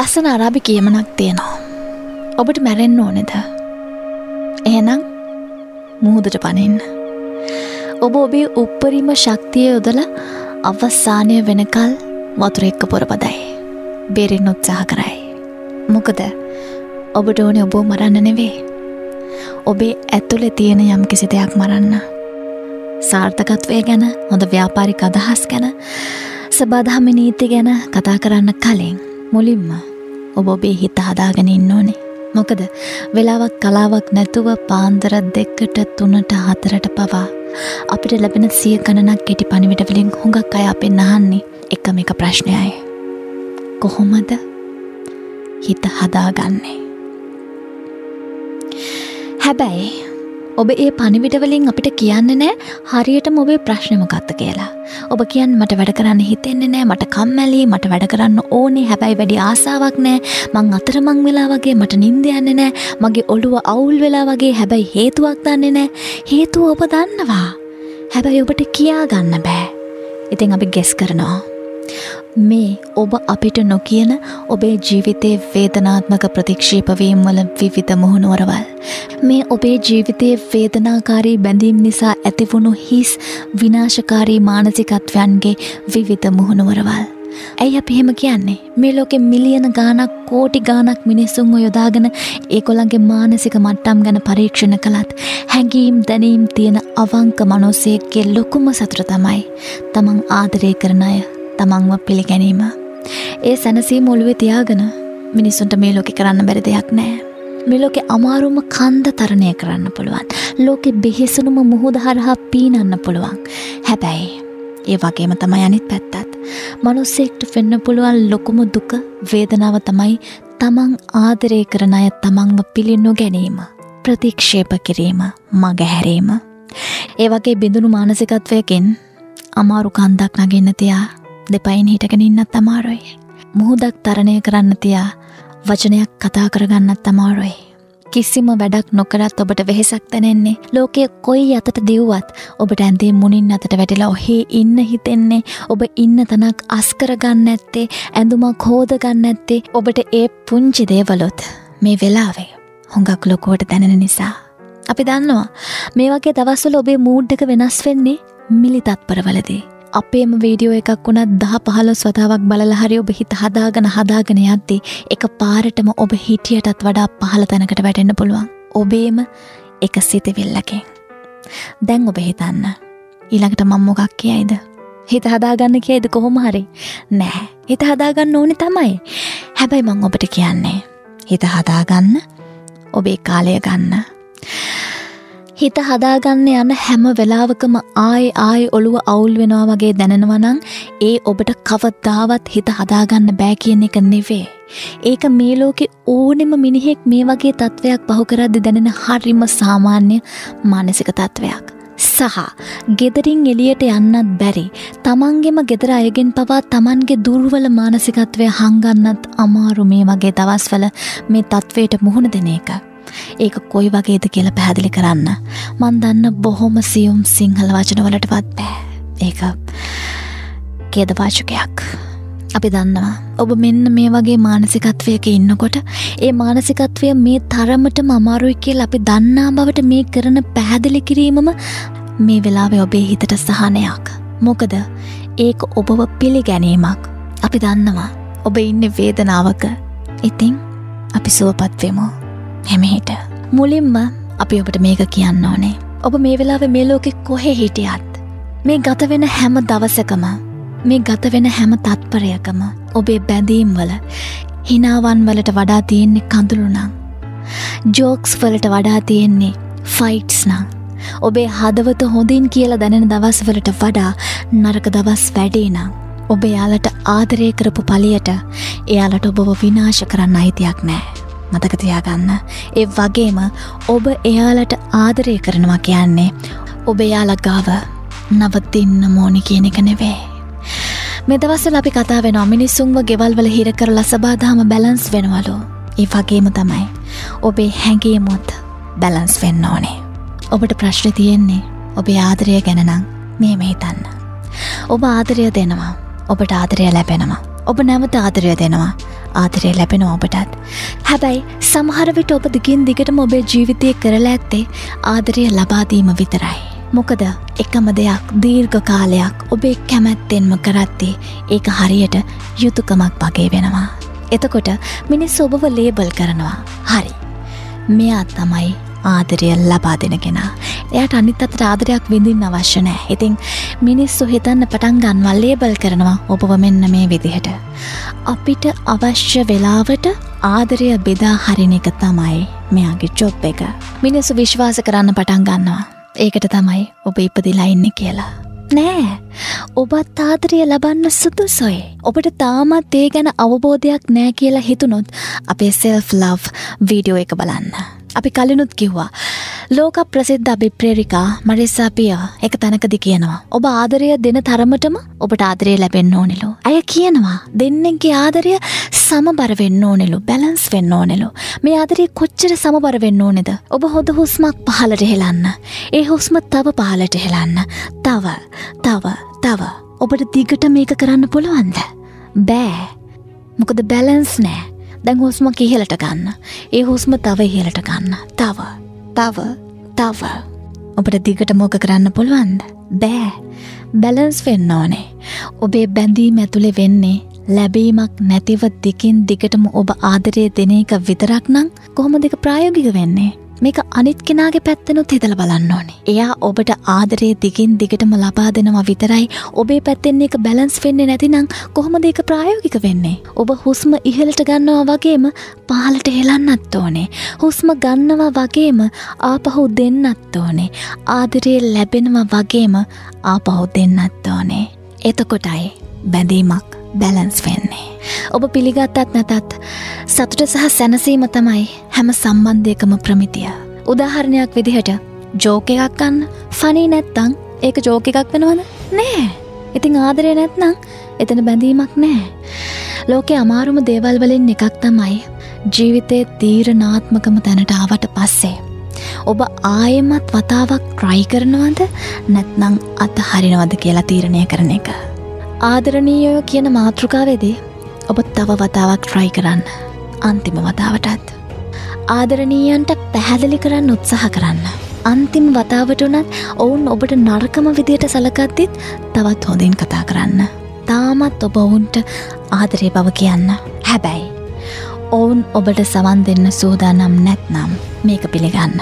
ලස්සන අරාබි කියමනක් තියෙනවා. ඔබට මැරෙන්න ඕනේද? එහෙනම් මුහුදට පනින්න. ඔබ ඔබේ උප්පරිම ශක්තිය යොදලා අවසානය වෙනකල් වතුර එක්ක පොරපදයි. බේරෙන්න උත්සාහ කරයි. මොකද ඔබට ඕනේ ඔබව මරන්න නෙවෙයි. ඔබේ ඇතුලේ තියෙන යම්කිසි දෙයක් මරන්න. සාර්ථකත්වය ගැන, හොඳ ව්‍යාපාරික අදහස් ගැන, සබදාම නීති ගැන කතා කරන්න කලින් මුලින්ම ඔබ ඔබේ හිත හදාගෙන ඉන්න ඕනේ. මොකද වෙලාවක් කලාවක් නැතුව පාන්දර 2ට 3ට 4ට පවා අපිට ලැබෙන සිය ගණනක් කෙටි පණිවිඩ වලින් හුඟක් අය අපෙන් අහන්නේ එකම එක ප්‍රශ්නයයි. කොහොමද හිත හදාගන්නේ? හැබැයි ඔබ ඒ පණිවිඩ වලින් අපිට කියන්නේ නෑ හරියටම ඔබේ ප්‍රශ්නේ මොකක්ද කියලා. ඔබ කියන්න මට වැඩ කරන්න හිතෙන්නේ නෑ, මට කම්මැලි, මට වැඩ කරන්න ඕනේ හැබැයි වැඩි ආසාවක් නෑ, මං අතරමං වෙලා වගේ, මට නිින්ද යන්නේ නෑ, මගේ ඔළුව අවුල් වෙලා වගේ, හැබැයි හේතුවක් දන්නේ නෑ. හේතුව ඔබ දන්නවා, හැබැයි ඔබට කියා ගන්න බෑ. ඉතින් අපි ගෙස් කරනවා. මේ ඔබ අපිට නොකියන ඔබේ ජීවිතයේ වේදනාත්මක ප්‍රතික්ෂේප වීම වල විවිධ මුහුණුවරවල්, මේ ඔබේ ජීවිතයේ වේදනාකාරී බැඳීම් නිසා ඇතිවුණු හිස් විනාශකාරී මානසිකත්වයන්ගේ විවිධ මුහුණුවරවල්. ඇයි අපි එහෙම කියන්නේ? මේ ලෝකේ මිලියන ගාණක්, කෝටි ගාණක් මිනිසුන්ව යොදාගෙන ඒගොල්ලන්ගේ මානසික මට්ටම් ගැන පරීක්ෂණ කළත් හැඟීම් දැනීම් තියෙන අවංක මිනිසෙක්ගේ ලොකුම සතුට තමයි තමන් ආදරය කරන අය තමන්ව පිළිගැනීම. ඒ සැනසීම ඔළුවේ තියාගෙන මිනිසුන්ට මේ ලෝකේ කරන්න බැරි දෙයක් නෑ. මේ ලෝකේ අමාරුම කන්ද තරණය කරන්න පුළුවන්. ලෝකේ බෙහෙසුණුම මුහුද හරහා පීනන්න පුළුවන්. හැබැයි ඒ වගේම තමයි අනිත් පැත්තත්. මිනිස්සෙක්ට වෙන්න පුළුවන් ලොකුම දුක, වේදනාව තමයි තමන් ආදරය කරන අය තමන්ව පිළිනොගැනීම, ප්‍රතික්ෂේප කිරීම, මගහැරීම. ඒ වගේ බිඳුණු මානසිකත්වයකින් අමාරු කන්දක් නගින්න තියා දෙපයින් හිටගෙන ඉන්නත් අමාරුයි. මුහුදක් තරණය කරන්න තියා වචනයක් කතා කරගන්නත් අමාරුයි. කිසිම වැඩක් නොකරත් ඔබට වෙහෙසක් දැනෙන්නේ. ලෝකයේ කොයි අතට දිව්වත් ඔබට ඇඳේ මුණින් අතට වැටිලා ඔහේ ඉන්න හිතෙන්නේ. ඔබ ඉන්න තනක් අස් කරගන්න නැත්තේ, ඇඳුමක් හොදගන්න නැත්තේ ඔබට ඒ පුංචි දේවලුත් මේ වෙලාවේ හුඟක් ලොකුවට දැනෙන නිසා. අපි දන්නවා මේ වගේ දවස්වල ඔබේ මූඩ් එක වෙනස් වෙන්නේ මිලි තත්පරවලදී. අපේම වීඩියෝ එකක් වුණත් 10-15 වතාවක් බලලා හරි ඔබ හිත හදාගෙන යද්දී එක පාරටම ඔබ හිටියටත් වඩා පහළ තැනකට වැටෙන්න පුළුවන්. ඔබේම එක සිතවිල්ලකින්. දැන් ඔබ හිතන්න. ඊළඟට මම මොකක් කියයිද? හිත හදාගන්න කියයිද කොහොම හරි? නෑ. හිත හදාගන්න ඕනේ තමයි. හැබැයි මම ඔබට කියන්නේ හිත හදාගන්න, ඔබේ කාලය ගන්න. හිත හදාගන්න යන හැම වෙලාවකම ආයේ ඔළුව අවුල් වෙනවා වගේ දැනෙනවා නම් ඒ ඔබට කවදාවත් හිත හදාගන්න බෑ කියන එක නෙවෙයි. ඒක මේ ලෝකේ ඕනෙම මිනිහෙක් මේ වගේ තත්වයක් පහු කරද්දී දැනෙන හරිම සාමාන්‍ය මානසික තත්වයක්. සහ ගෙදරින් එළියට යන්නත් බැරි, තමන්ගෙම ගෙදර අයගෙන් පවා තමන්ගේ දුර්වල මානසිකත්වය හංගන්නත් අමාරු මේ වගේ දවස්වල මේ තත්වයට මුහුණ දෙන එක. ඒක කොයි වගේද කියලා පැහැදිලි කරන්න මන් දන්න බොහොම සියුම් සිංහල වචනවලටවත් බෑ. ඒක ඛේදවාචකයක්. අපි දන්නවා ඔබ මෙන්න මේ වගේ මානසිකත්වයක ඉන්නකොට ඒ මානසිකත්වය මේ තරමටම අමාරුයි කියලා අපි දන්නා බවට මේ කරන පැහැදිලි කිරීමම මේ වෙලාවේ ඔබේ හිතට සහනයක්. මොකද ඒක ඔබව පිළිගැනීමක්. අපි දන්නවා ඔබ ඉන්නේ වේදනාවක. ඉතින් අපි සුවපත් වෙමු. හැමහිට මුලින්ම අපි ඔබට මේක කියන්න ඕනේ. ඔබ මේ වෙලාවේ මේ ලෝකෙ කොහේ හිටියත් මේ ගත වෙන හැම දවසකම, මේ ගත වෙන හැම තත්පරයකම ඔබේ බැඳීම් වල, හිනාවන් වලට වඩා තියෙන්නේ කඳුළු නම්, ජෝක්ස් වලට වඩා තියෙන්නේ ෆයිට්ස් නම්, ඔබේ හදවත හොඳින් කියලා දැනෙන දවස් වලට වඩා නරක දවස් වැඩි නම් ඔබ යාලට ආදරය කරපු පළියට එයාලට ඔබව විනාශ කරන්න අයිතියක් නැහැ. මතක තියාගන්න. ඒ වගේම ඔබ එයාලට ආදරය කරනවා කියන්නේ ඔබ එයාලා ගාව නවතින්න ඕනි කියන එක නෙවෙයි. මේ දවස්වල අපි කතා වෙනවා මිනිස්සුන්ව ගෙවල් වල හිර කරලා සබදාම බැලන්ස් වෙනවලු. ඒ වගේම තමයි ඔබේ හැඟීමුත් බැලන්ස් වෙන්න ඕනේ. ඔබට ප්‍රශ්නේ තියෙන්නේ ඔබේ ආදරය ගැන නම් මෙහෙම හිතන්න. ඔබ ආදරය දෙනවා. ඔබට ආදරය ලැබෙනවා. ඔබ නැවත ආදරය දෙනවා. ආදරය ලැබෙන ඔබටත්. හැබැයි සමහර විට ඔබ දිගින් දිගටම ඔබේ ජීවිතයේ කරලා ඇත්තේ ආදරය ලබා දීම විතරයි. මොකද එකම දෙයක් දීර්ඝ කාලයක් ඔබේ කැමැත්තෙන්ම කරද්දී ඒක හරියට යුතුයකමක් වගේ වෙනවා. එතකොට මිනිස්සු ඔබව ලේබල් කරනවා. හරි. මෙයා තමයි ආදරය ලබා දෙන කෙනා. එයාට අනිත් අතට ආදරයක් විඳින්න අවශ්‍ය නැහැ. ඉතින් මිනිස්සු හිතන්න පටන් ගන්නවා ලේබල් කරනවා ඔබව මෙන්න මේ විදිහට. අපිට අවශ්‍ය වෙලාවට ආදරය බෙදා හරින එක තමයි මෙයාගේ ජොබ් එක. මිනිස්සු විශ්වාස කරන්න පටන් ගන්නවා. ඒකට තමයි ඔබ ඉපදිලා ඉන්නේ කියලා. නෑ. ඔබත් ආදරය ලබන්න සුදුසුයි. ඔබට තාමත් ඒ ගැන අවබෝධයක් නෑ කියලා හිතුනොත් අපේ self love වීඩියෝ එක බලන්න. අපි කලිනුත් කිව්වා ලෝක ප්‍රසිද්ධ අභිප්‍රේරිකා මරිසා පියා එක තැනකදී කියනවා ඔබ ආදරය දෙන තරමටම ඔබට ආදරය ලැබෙන්න ඕනෙලු. අය කියනවා දෙන්නගේ ආදරය සමබර වෙන්න ඕනෙලු, බැලන්ස් වෙන්න ඕනෙලු. මේ ආදරය කොච්චර සමබර වෙන්න ඕනේද? ඔබ හොඳ හුස්මක් පහළට හෙලන්න. ඒ හුස්ම තව පහළට හෙලන්න. තව. ඔබට දිගට මේක කරන්න පුළුවන්ද? බෑ. මොකද බැලන්ස් නෑ. දැන් හුස්ම ඉහළට ගන්න. ඒ හුස්ම තව ඉහළට ගන්න. තව. ඔබට දිගට මොක කරන්න පුළුවන්ද? බෑ. බැලන්ස් වෙන්න ඕනේ. ඔබේ බැඳීම ඇතුලේ වෙන්නේ ලැබීමක් නැතිව දිගින් දිගටම ඔබ ආදරය දෙන එක විතරක් නම් කොහොමද ඒක ප්‍රායෝගික වෙන්නේ? මේක අනිත් කෙනාගේ පැත්තෙනුත් හිතලා බලන්න ඕනේ. එයා ඔබට ආදරය දිගින් දිගටම ලබා දෙනවා විතරයි. ඔබේ පැත්තෙන් එක බැලන්ස් වෙන්නේ නැතිනම් කොහොමද ඒක ප්‍රායෝගික වෙන්නේ? ඔබ හුස්ම ඉහළට ගන්නවා වගේම පහළට හෙලන්නත් ඕනේ. හුස්ම ගන්නවා වගේම ආපහු දෙන්නත් ඕනේ. ආදරය ලැබෙනවා වගේම ආපහු දෙන්නත් ඕනේ. එතකොටයි බැඳීමක් බැලන්ස් වෙන්නේ. ඔබ පිළිගත්තත් නැතත් සතුට සහ සැනසීම තමයි හැම සම්බන්ධයකම ප්‍රමිතිය. උදාහරණයක් විදිහට ජෝක් එකක් ගන්න. ෆනි නැත්නම් ඒක ජෝක් එකක් වෙනවද? නෑ. ඉතින් ආදරේ නැත්නම් එතන බැඳීමක් නෑ. ලෝකේ අමාරුම දේවල් වලින් එකක් තමයි ජීවිතේ තීරණාත්මකම තැනට ආවට පස්සේ ඔබ ආයෙමත් වතාවක් try කරනවද නැත්නම් අතහරිනවද කියලා තීරණය කරන එක. ආදරණීයෝ කියන මාතෘකාවේදී ඔබ තව වතාවක් try කරන්න. අන්තිම වතාවටත් ආදරණීයන්ට පැහැදිලි කරන්න උත්සාහ කරන්න. අන්තිම වතාවට උනත් ඔවුන් ඔබට නරකම විදියට සැලකද්දිත් තවත් හොඳින් කතා කරන්න. තාමත් ඔබ ඔවුන්ට ආදරේ බව කියන්න. හැබැයි ඔවුන් ඔබට සවන් දෙන්න සූදානම් නැත්නම් මේක පිළිගන්න.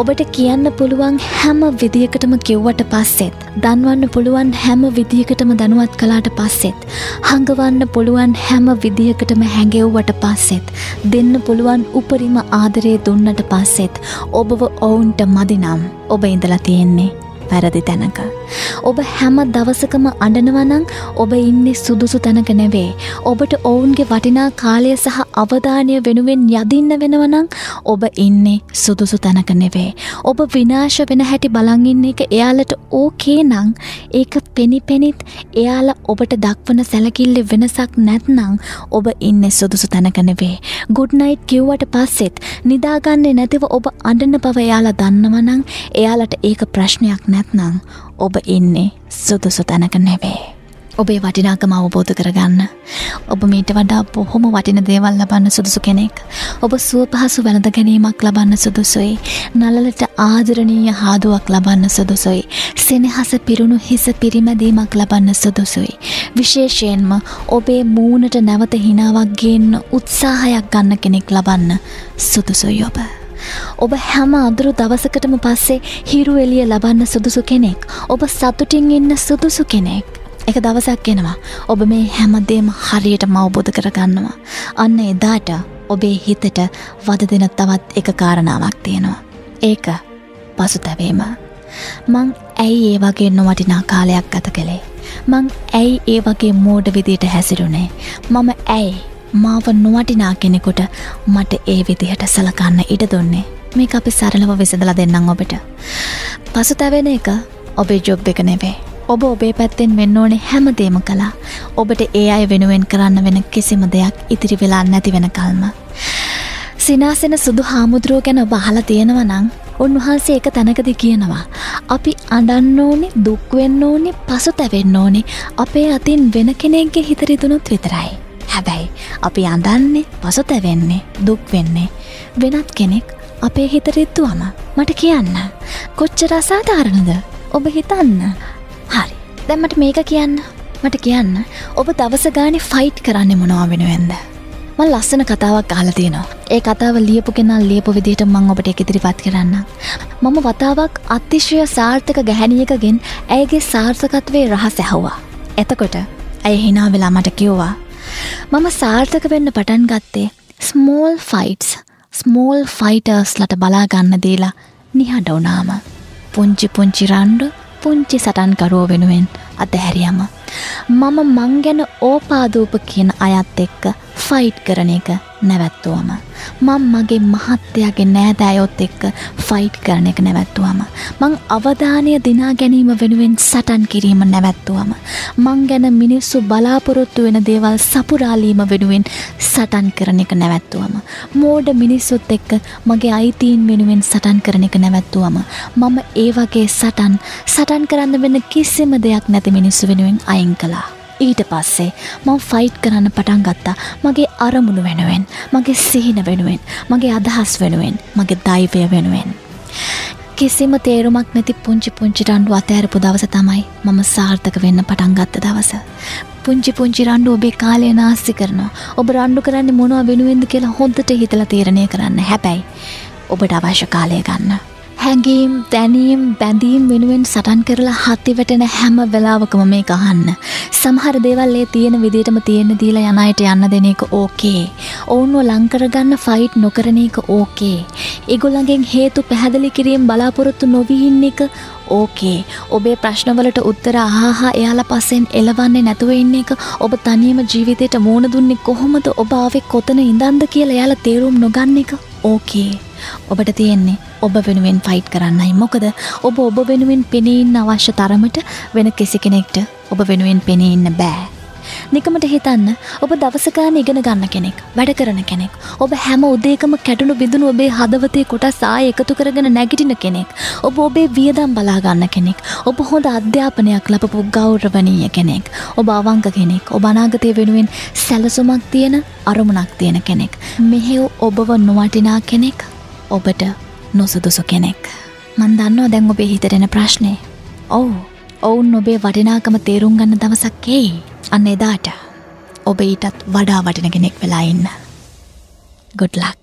ඔබට කියන්න පුළුවන් හැම විදියකටම කිව්වට පස්සෙත්, දන්වන්න පුළුවන් හැම විදියකටම දනුවත් කළාට පස්සෙත්, හංගවන්න පුළුවන් හැම විදියකටම හැඟෙව්වට පස්සෙත්, දෙන්න පුළුවන් උපරිම ආදරය දුන්නට පස්සෙත්, ඔබව ඔවුන්ට මදි නම් ඔබ ඉඳලා තියෙන්නේ වැරදි තැනක. ඔබ හැම දවසකම අඬනවා නම් ඔබ ඉන්නේ සුදුසු තැනක නෙවෙයි. ඔබට ඔවුන්ගේ වටිනා කාලය සහ අවධානය වෙනුවෙන් යදින්න වෙනවා නම් ඔබ ඉන්නේ සුදුසු තැනක නෙවෙයි. ඔබ විනාශ වෙන හැටි බලන් ඉන්න එක එයාලට ඕකේ නම් ඒක පෙනිපෙනිත් එයාලා ඔබට දක්වන සැලකිල්ල වෙනසක් නැත්නම් ඔබ ඉන්නේ සුදුසු තැනක නෙවෙයි. good night කිව්වට පස්සෙත් නිදාගන්නේ නැතිව ඔබ අඬන බව එයාලා දන්නවා නම් එයාලට ඒක ප්‍රශ්නයක් නැත්නම් ඔබ ඉන්නේ සුදුසු තැනක නෙවෙයි. ඔබේ වටිනාකම අවබෝධ කරගන්න. ඔබ මීට වඩා බොහොම වටින දේවල් ලබන්න සුදුසු කෙනෙක්. ඔබ සුවපහසු වැළඳ ගැනීමක් ලබන්න සුදුසුයි. නළලට ආදරණීය හාදුවක් ලබන්න සුදුසුයි. සෙනෙහස පිරුණු හිස පිරිමැදීමක් ලබන්න සුදුසුයි. විශේෂයෙන්ම ඔබේ මූණට නැවත හිනාවක් ගේන්න උත්සාහයක් ගන්න කෙනෙක් ලබන්න සුදුසුයි ඔබ. ඔබ හැම අඳුරු දවසකටම පස්සේ හිරු එළිය ලබන්න සුදුසු කෙනෙක්. ඔබ සතුටින් ඉන්න සුදුසු කෙනෙක්. එක දවසක් එනවා ඔබ මේ හැමදේම හරියටම අවබෝධ කරගන්නවා. අන්න එදාට ඔබේ හිතට වද දෙන තවත් එක කාරණාවක් තියෙනවා. ඒක පසුතැවීම. මං ඇයි ඒ වගේ නොවටිනා කාලයක් ගත කළේ? මං ඇයි ඒ වගේ මෝඩ විදියට හැසිරුනේ? මම ඇයි මාව නොවටිනා කෙනෙකුට මට ඒ විදියට සලකන්න ඉඩ දුන්නේ? මේක අපි සරලව විසඳලා දෙන්නම් ඔබට. පසුතැවෙන එක ඔබේ ජොබ් එක නෙවෙයි. ඔබ ඔබේ පැත්තෙන් වෙන්න ඕනේ හැමදේම කළා. ඔබට ඒ අය වෙනුවෙන් කරන්න වෙන කිසිම දෙයක් ඉතිරි වෙලා නැති වෙනකල්ම. සිනාසෙන සුදු හාමුදුරුවෝ ගැන ඔබ අහලා තියෙනවා නම් උන්වහන්සේ එක තැනකදී කියනවා අපි අඬන්න ඕනේ, දුක් වෙන්න ඕනේ, පසුතැවෙන්න ඕනේ අපේ අතින් වෙන කෙනෙක්ගේ හිත රිදුනොත් විතරයි. හැබැයි අපි අඳන්නේ, පසුත වෙන්නේ, දුක් වෙන්නේ වෙනත් කෙනෙක් අපේ හිතට රිද්දුවම මට කියන්න කොච්චර අසාධාරණද ඔබ හිතන්න. හරි. දැන් මට මේක කියන්න. මට කියන්න ඔබ දවස ගානේ ෆයිට් කරන්නේ මොනවා වෙනවෙන්ද? මම ලස්සන කතාවක් අහලා තිනවා. ඒ කතාව ලියපු කෙනා ලියපු විදිහට මම ඔබට ඒක ඉදිරිපත් කරන්නම්. මම වතාවක් අතිශය සාර්ථක ගැහැණියකගෙන් ඇයගේ සාර්ථකත්වයේ රහස ඇහුවා. එතකොට ඇය hina වෙලා මට කිව්වා මම සාර්ථක වෙන්න පටන් ගත්තේ small fights, small fighters ලට බලා ගන්න දීලා නිහඬ වුණාම. පුංචි රණ්ඩු පුංචි සටන් කරුවෝ වෙනුවෙන් අතහැරියම මම මං ගැන ඕපාදූප කියන අයත් එක්ක ෆයිට් කරන එක නැවැත්තුවම මම මගේ මහත්තයාගේ නෑදෑයොත් එක්ක ෆයිට් කරන එක නැවැත්තුවම මං අවධානය දිනා ගැනීම වෙනුවෙන් සටන් කිරීම නැවැත්තුවම මං ගැන මිනිස්සු බලාපොරොත්තු වෙන දේවල් සපුරාලීම වෙනුවෙන් සටන් කරන එක නැවැත්තුවම මෝඩ මිනිස්සුත් එක්ක මගේ අයිතීන් වෙනුවෙන් සටන් කරන එක නැවැත්තුවම මම ඒ වගේ සටන් කරන්න වෙන කිසිම දෙයක් නැති මිනිස්සු වෙනුවෙන් අයින් කළා. ඊට පස්සේ මම ෆයිට් කරන්න පටන් ගත්තා මගේ අරමුණු වෙනුවෙන්, මගේ සිහින වෙනුවෙන්, මගේ අදහස් වෙනුවෙන්, මගේ ධෛර්යය වෙනුවෙන්. කිසිම තේරුමක් නැති පුංචි රණ්ඩු අතහැරපු දවස තමයි මම සාර්ථක වෙන්න පටන් ගත්ත දවස. පුංචි රණ්ඩු ඔබේ කාලය නාස්ති කරනවා. ඔබ රණ්ඩු කරන්නේ මොනවා වෙනුවෙන්ද කියලා හොඳට හිතලා තීරණය කරන්න. හැබැයි ඔබට අවශ්‍ය කාලය ගන්න. හැඟීම්, දැනීම්, බැඳීම් වෙනුවෙන් සටන් කරලා හති වැටෙන හැම වෙලාවකම මේක අහන්න. සමහර දේවල් ඒ තියෙන විදිහටම තියෙන්න දීලා යන අයට යන්න දෙන එක ඕකේ. ඔවුන්ව ලං කරගන්න ෆයිට් නොකරන එක ඕකේ. ඒගොල්ලන්ගෙන් හේතු පැහැදිලි කිරීම බලාපොරොත්තු නොවී ඉන්න එක ඕකේ. ඔබේ ප්‍රශ්නවලට උත්තර අහහා එයාලා පස්සෙන් එළවන්නේ නැතුව ඉන්න එක, ඔබ තනියම ජීවිතයට මෝන දුන්නේ කොහොමද, ඔබ ආවේ කොතන ඉඳන්ද කියලා එයාලා තේරුම් නොගන්න එක ඕකේ. ඔබට තියෙන්නේ ඔබ වෙනුවෙන් ෆයිට් කරන්නයි. මොකද ඔබ වෙනුවෙන් පෙනී ඉන්න අවශ්‍ය තරමට වෙන කිසි කෙනෙක්ට ඔබ වෙනුවෙන් පෙනී ඉන්න බෑ. නිකමට හිතන්න ඔබ දවස ගානේ ඉගෙන ගන්න කෙනෙක්, වැඩ කරන කෙනෙක්, ඔබ හැම උදේකම කැඩුණු බිඳුණු ඔබේ හදවතේ කොටස් ආයෙ එකතු කරගෙන නැගිටින කෙනෙක්, ඔබ ඔබේ වියදම් බලා ගන්න කෙනෙක්, ඔබ හොඳ අධ්‍යාපනයක් ලැබපු ගෞරවණීය කෙනෙක්, ඔබ අවංක කෙනෙක්, ඔබ අනාගතය වෙනුවෙන් සැලසුමක් තියෙන, අරමුණක් තියෙන කෙනෙක්. මෙහෙව ඔබව නොවටිනා කෙනෙක්, ඔබට නොසුදුසු කෙනෙක්. මන් දන්නවා දැන් ඔබේ හිතට එන ප්‍රශ්නේ. ඔව්, ඔවුන් ඔබේ වටිනාකම තේරුම් ගන්න දවසක් එයි. අන්න එදාට ඔබ ඊටත් වඩා වටින කෙනෙක් වෙලා ඉන්න. Good luck.